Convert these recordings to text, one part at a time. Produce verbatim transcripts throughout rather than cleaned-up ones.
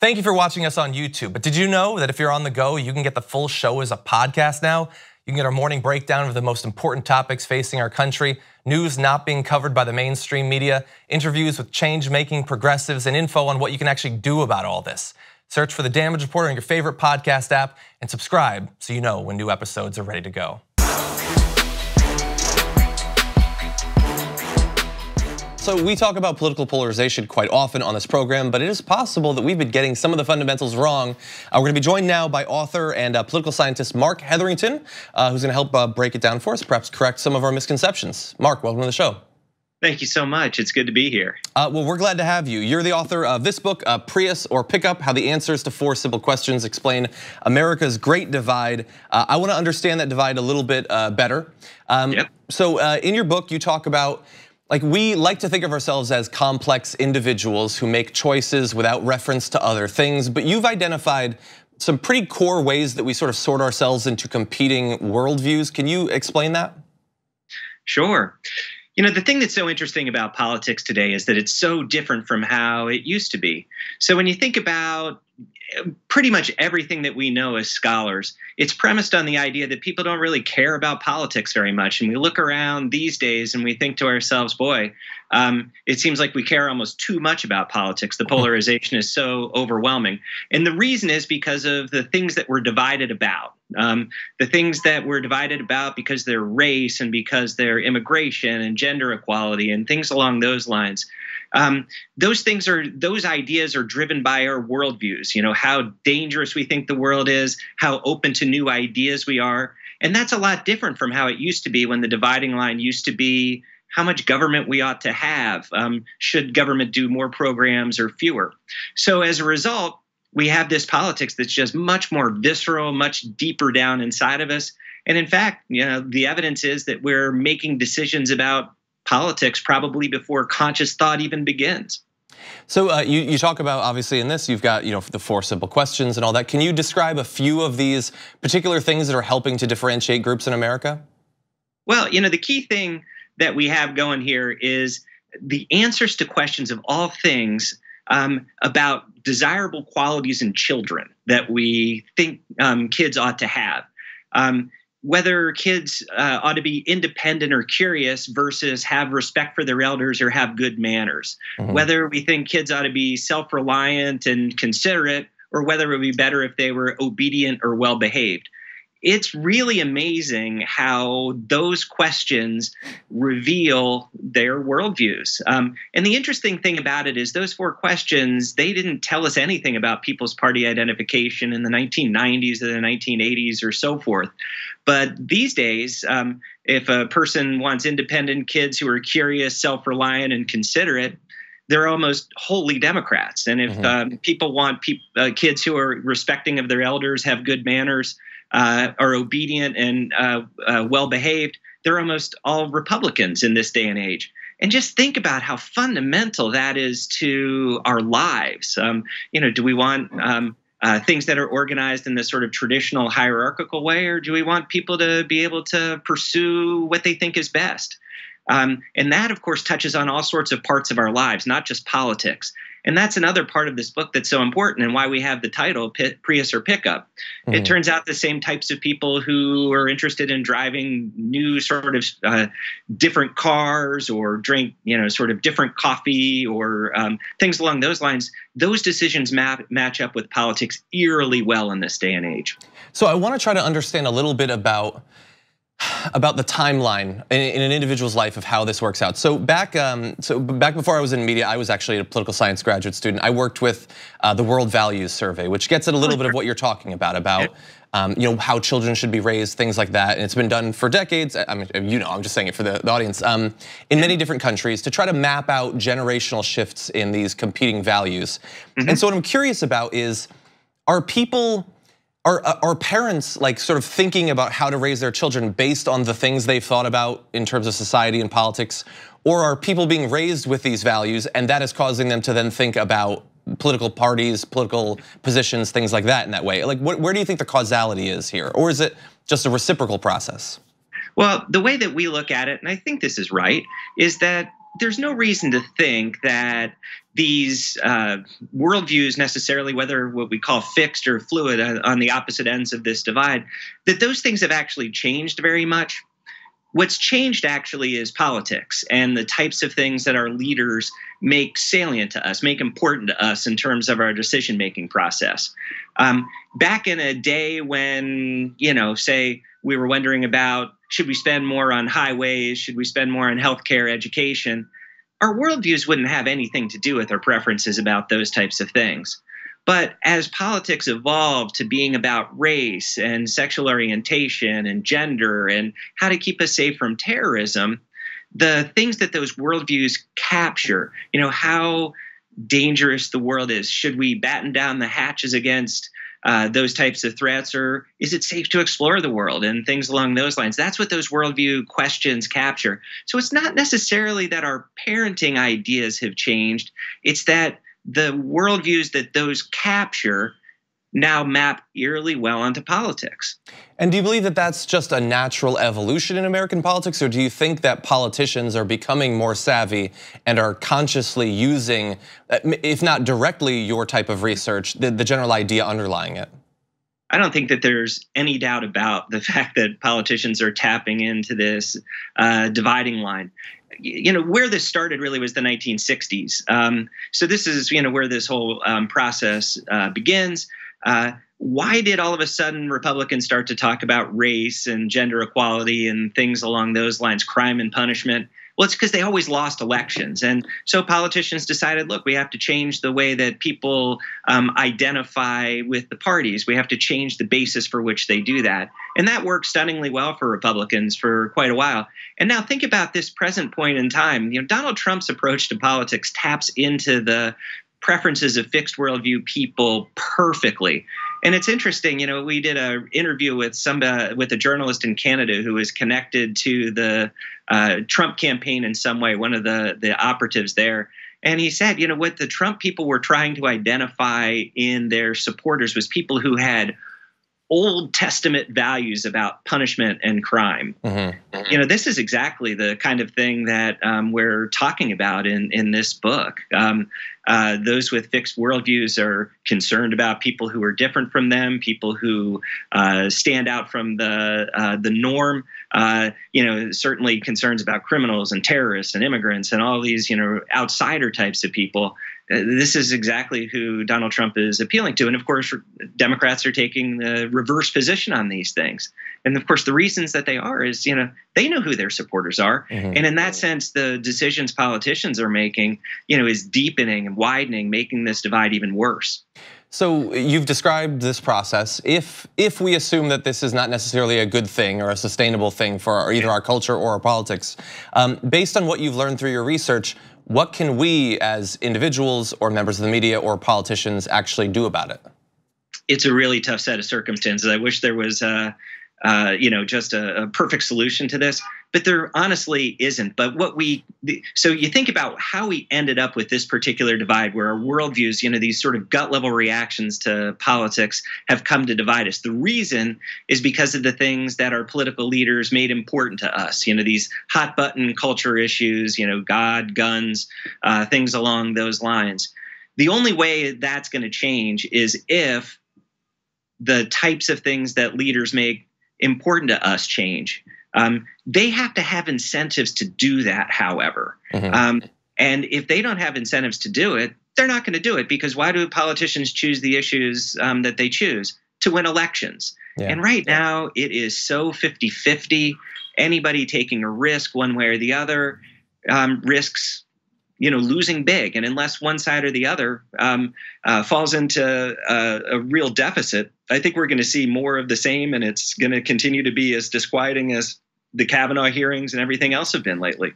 Thank you for watching us on YouTube. But did you know that if you're on the go, you can get the full show as a podcast now? You can get our morning breakdown of the most important topics facing our country, news not being covered by the mainstream media, interviews with change-making progressives, and info on what you can actually do about all this. Search for The Damage Report on your favorite podcast app and subscribe so you know when new episodes are ready to go. So we talk about political polarization quite often on this program, but it is possible that we've been getting some of the fundamentals wrong. We're going to be joined now by author and political scientist Marc Hetherington, who's going to help break it down for us, perhaps correct some of our misconceptions. Marc, welcome to the show. Thank you so much. It's good to be here. Uh, well, we're glad to have you. You're the author of this book, uh, Prius or Pickup, How the Answers to Four Simple Questions Explain America's Great Divide. Uh, I want to understand that divide a little bit uh, better. Um, yep. So uh, in your book, you talk about, like, we like to think of ourselves as complex individuals who make choices without reference to other things, but you've identified some pretty core ways that we sort of sort ourselves into competing worldviews. Can you explain that? Sure. You know, the thing that's so interesting about politics today is that it's so different from how it used to be. So when you think about pretty much everything that we know as scholars, it's premised on the idea that people don't really care about politics very much. And we look around these days and we think to ourselves, boy, um, it seems like we care almost too much about politics. The polarization is so overwhelming. And the reason is because of the things that we're divided about. Um, the things that we're divided about because they're race and because they're immigration and gender equality and things along those lines. Um, those things are, those ideas are driven by our worldviews, you know, how dangerous we think the world is, how open to new ideas we are. And that's a lot different from how it used to be, when the dividing line used to be how much government we ought to have. Um, should government do more programs or fewer? So as a result, we have this politics that's just much more visceral, much deeper down inside of us. And in fact, you know, the evidence is that we're making decisions about politics probably before conscious thought even begins. So uh, you, you talk about, obviously in this, you've got, you know, the four simple questions and all that. Can you describe a few of these particular things that are helping to differentiate groups in America? Well, you know, the key thing that we have going here is the answers to questions of all things um, about desirable qualities in children that we think um, kids ought to have. Um, Whether kids uh, ought to be independent or curious versus have respect for their elders or have good manners. Mm-hmm. Whether we think kids ought to be self-reliant and considerate, or whether it would be better if they were obedient or well-behaved. It's really amazing how those questions reveal their worldviews. Um, and the interesting thing about it is those four questions, they didn't tell us anything about people's party identification in the nineteen nineties or the nineteen eighties or so forth. But these days, um, if a person wants independent kids who are curious, self-reliant, and considerate, they're almost wholly Democrats. And if mm-hmm. um, people want pe uh, kids who are respecting of their elders, have good manners, Uh, are obedient and uh, uh, well-behaved, they're almost all Republicans in this day and age. And just think about how fundamental that is to our lives. Um, you know, do we want um, uh, things that are organized in this sort of traditional hierarchical way, or do we want people to be able to pursue what they think is best? Um, and that, of course, touches on all sorts of parts of our lives, not just politics. And that's another part of this book that's so important, and why we have the title Prius or Pickup. Mm. It turns out the same types of people who are interested in driving new sort of uh, different cars, or drink, you know, sort of different coffee, or um, things along those lines, those decisions map, match up with politics eerily well in this day and age. So I want to try to understand a little bit about about the timeline in an individual's life of how this works out. So back, um, so back before I was in media, I was actually a political science graduate student. I worked with uh, the World Values Survey, which gets at a little bit of what you're talking about, about um, you know, how children should be raised, things like that. And it's been done for decades. I mean, you know, I'm just saying it for the, the audience. Um, in many different countries, to try to map out generational shifts in these competing values. Mm-hmm. And so what I'm curious about is, are people, Are, are parents like sort of thinking about how to raise their children based on the things they've thought about in terms of society and politics? Or are people being raised with these values, and that is causing them to then think about political parties, political positions, things like that in that way? Like, what, where do you think the causality is here? Or is it just a reciprocal process? Well, the way that we look at it, and I think this is right, is that there's no reason to think that these uh, worldviews necessarily, whether what we call fixed or fluid uh, on the opposite ends of this divide, that those things have actually changed very much. What's changed actually is politics and the types of things that our leaders make salient to us, make important to us in terms of our decision-making process. Um, back in a day when, you know, say we were wondering about, should we spend more on highways? Should we spend more on healthcare, education? Our worldviews wouldn't have anything to do with our preferences about those types of things. But as politics evolved to being about race and sexual orientation and gender and how to keep us safe from terrorism, the things that those worldviews capture, you know, how dangerous the world is. Should we batten down the hatches against uh, those types of threats, or is it safe to explore the world and things along those lines? That's what those worldview questions capture. So it's not necessarily that our parenting ideas have changed. It's that the worldviews that those capture now map eerily well onto politics. And do you believe that that's just a natural evolution in American politics, or do you think that politicians are becoming more savvy and are consciously using, if not directly your type of research, the, the general idea underlying it? I don't think that there's any doubt about the fact that politicians are tapping into this uh, dividing line. You know, where this started really was the nineteen sixties. Um, so this is, you know, where this whole um, process uh, begins. Uh, why did all of a sudden Republicans start to talk about race and gender equality and things along those lines, crime and punishment? Well, it's because they always lost elections. And so politicians decided, look, we have to change the way that people um, identify with the parties. We have to change the basis for which they do that. And that worked stunningly well for Republicans for quite a while. And now think about this present point in time. You know, Donald Trump's approach to politics taps into the preferences of fixed worldview people perfectly. And it's interesting, you know, we did an interview with some uh, with a journalist in Canada who is connected to the uh, Trump campaign in some way, one of the, the operatives there. And he said, you know, what the Trump people were trying to identify in their supporters was people who had Old Testament values about punishment and crime. Mm-hmm. You know, this is exactly the kind of thing that um, we're talking about in, in this book. Um, uh, those with fixed worldviews are concerned about people who are different from them, people who uh, stand out from the, uh, the norm. Uh, you know, certainly concerns about criminals and terrorists and immigrants and all these, you know, outsider types of people. This is exactly who Donald Trump is appealing to. And of course, Democrats are taking the reverse position on these things. And of course, the reasons that they are is, you know, they know who their supporters are. Mm-hmm. And in that sense, the decisions politicians are making, you know, is deepening and widening, making this divide even worse. So you've described this process. If if we assume that this is not necessarily a good thing or a sustainable thing for either our culture or our politics, um, based on what you've learned through your research, what can we as individuals or members of the media or politicians actually do about it? It's a really tough set of circumstances. I wish there was a, uh, you know, just a, a perfect solution to this, but there honestly isn't. But what we, so you think about how we ended up with this particular divide where our worldviews, you know, these sort of gut level reactions to politics have come to divide us. The reason is because of the things that our political leaders made important to us, you know, these hot button culture issues, you know, God, guns, uh, things along those lines. The only way that's going to change is if the types of things that leaders make important to us change. Um, they have to have incentives to do that, however. Mm-hmm. um, and if they don't have incentives to do it, they're not going to do it, because why do politicians choose the issues um, that they choose? To win elections. Yeah. And right now it is so fifty fifty, anybody taking a risk one way or the other um, risks, you know, losing big. And unless one side or the other um, uh, falls into a, a real deficit, I think we're going to see more of the same, and it's going to continue to be as disquieting as the Kavanaugh hearings and everything else have been lately.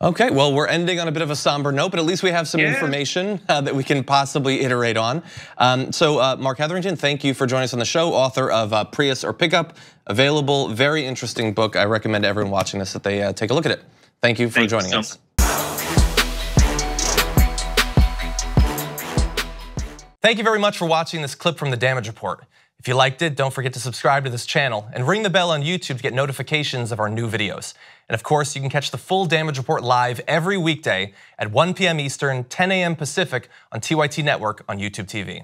Okay, well, we're ending on a bit of a somber note, but at least we have some yeah. information uh, that we can possibly iterate on. Um, so uh, Marc Hetherington, thank you for joining us on the show, author of uh, Prius or Pickup, available, very interesting book. I recommend to everyone watching this that they uh, take a look at it. Thank you for Thanks joining so us. Thank you very much for watching this clip from The Damage Report. If you liked it, don't forget to subscribe to this channel and ring the bell on YouTube to get notifications of our new videos. And of course, you can catch the full Damage Report live every weekday at one p m Eastern, ten a m Pacific on T Y T Network on YouTube T V.